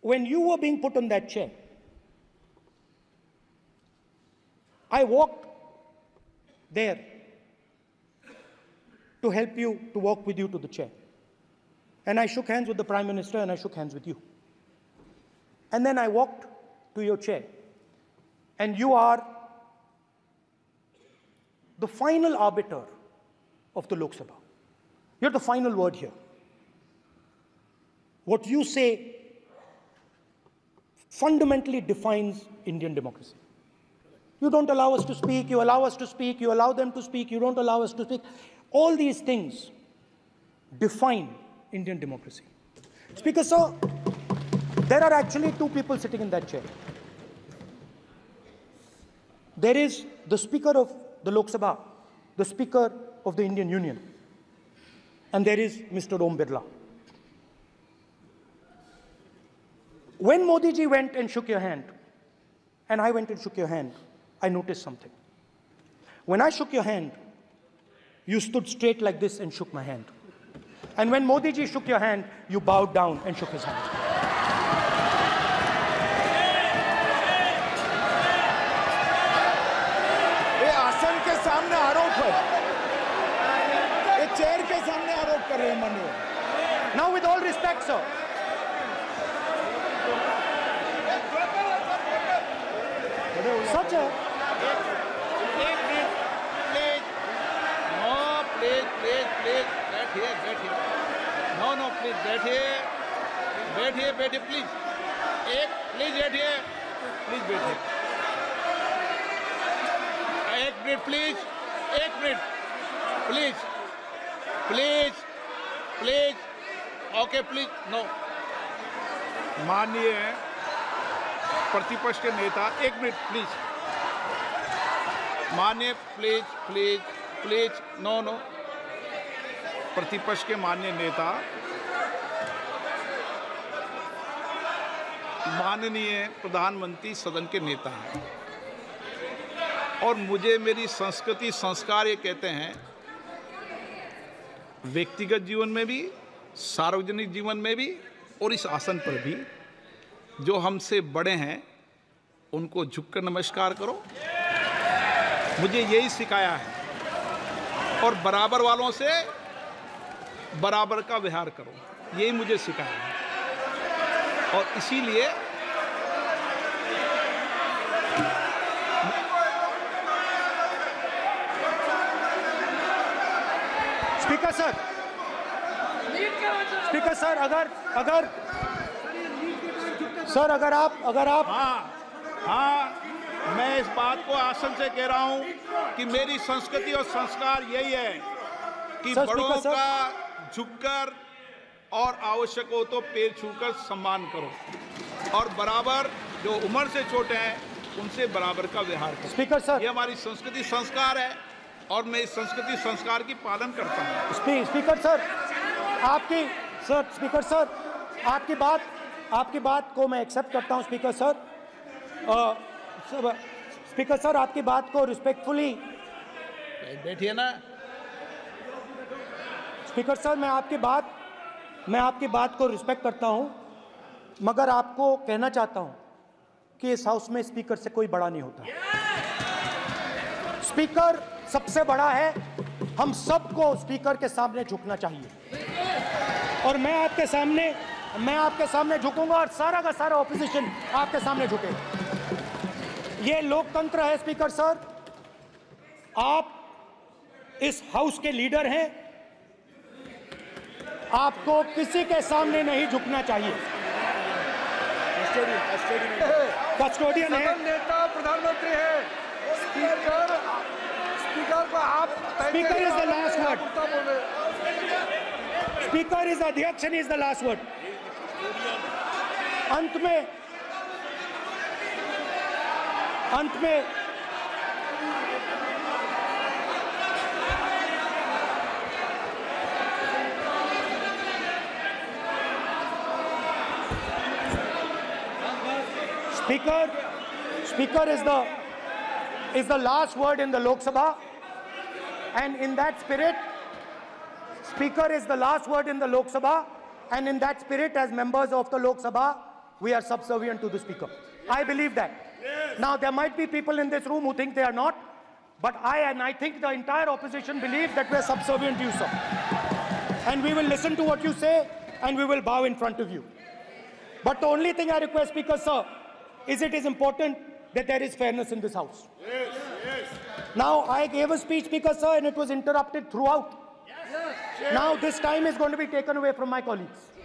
When you were being put on that chair, I walked there to help you, to walk with you to the chair. And I shook hands with the Prime Minister and I shook hands with you. And then I walked to your chair. And you are the final arbiter of the Lok Sabha. You're the final word here. What you say fundamentally defines Indian democracy. You don't allow us to speak, you allow us to speak, you allow them to speak, you don't allow us to speak. All these things define Indian democracy. Speaker, sir, there are actually two people sitting in that chair. There is the Speaker of the Lok Sabha, the Speaker of the Indian Union, and there is Mr. Om Birla. When Modi ji went and shook your hand, and I went and shook your hand, I noticed something. When I shook your hand, you stood straight like this and shook my hand. And when Modi ji shook your hand, you bowed down and shook his hand. सामने आरोप है, ये chair के सामने आरोप कर रहे हैं Manu. Now with all respect, sir, such a please, बैठिए, no, please बैठिए, please, बैठिए। Please, 1 minute, please, please, please, okay, please, no. माननीय प्रतिपक्ष के नेता 1 मिनट प्लीज, माननीय please please please no no प्रतिपक्ष के माननीय नेता, माननीय प्रधानमंत्री सदन के नेता हैं और मुझे मेरी संस्कृति संस्कार ये कहते हैं व्यक्तिगत जीवन में भी, सार्वजनिक जीवन में भी और इस आसन पर भी जो हमसे बड़े हैं उनको झुककर नमस्कार करो। मुझे यही सिखाया है और बराबर वालों से बराबर का व्यवहार करो, यही मुझे सिखाया है। और इसीलिए स्पीकर सर अगर आप हाँ, मैं इस बात को आसन से कह रहा हूं कि मेरी संस्कृति और संस्कार यही है कि बड़ों का झुककर और आवश्यक हो तो पैर छूकर सम्मान करो और बराबर जो उम्र से छोटे हैं उनसे बराबर का व्यवहार करो। स्पीकर सर, ये हमारी संस्कृति संस्कार है और मैं इस संस्कृति संस्कार की पालन करता हूँ। स्पीकर सर आपकी बात को मैं एक्सेप्ट करता हूँ। स्पीकर सर आपकी बात को रिस्पेक्टफुली, बैठिए ना। स्पीकर सर, मैं आपकी बात को रिस्पेक्ट करता हूँ, मगर आपको कहना चाहता हूँ कि इस हाउस में स्पीकर से कोई बड़ा नहीं होता। स्पीकर सबसे बड़ा है, हम सबको स्पीकर के सामने झुकना चाहिए और मैं आपके सामने झुकूंगा और सारा का सारा ऑपोजिशन आपके सामने झुकेगा। ये लोकतंत्र है। स्पीकर सर, आप इस हाउस के लीडर हैं, आपको किसी के सामने नहीं झुकना चाहिए। कस्टोडियन है, नेता प्रधानमंत्री है, Speaker is the last word. अंत में Speaker is the last word in the Lok Sabha. And in that spirit, Speaker is the last word in the Lok Sabha. And in that spirit, as members of the Lok Sabha, we are subservient to the speaker. I believe that. Now, there might be people in this room who think they are not, but I think the entire opposition believe that we are subservient to you, sir. And we will listen to what you say, and we will bow in front of you. But the only thing I request, Speaker, sir, is it is important that there is fairness in this House. Now, I gave a speech, Speaker, sir, and it was interrupted throughout. Now, this time is going to be taken away from my colleagues.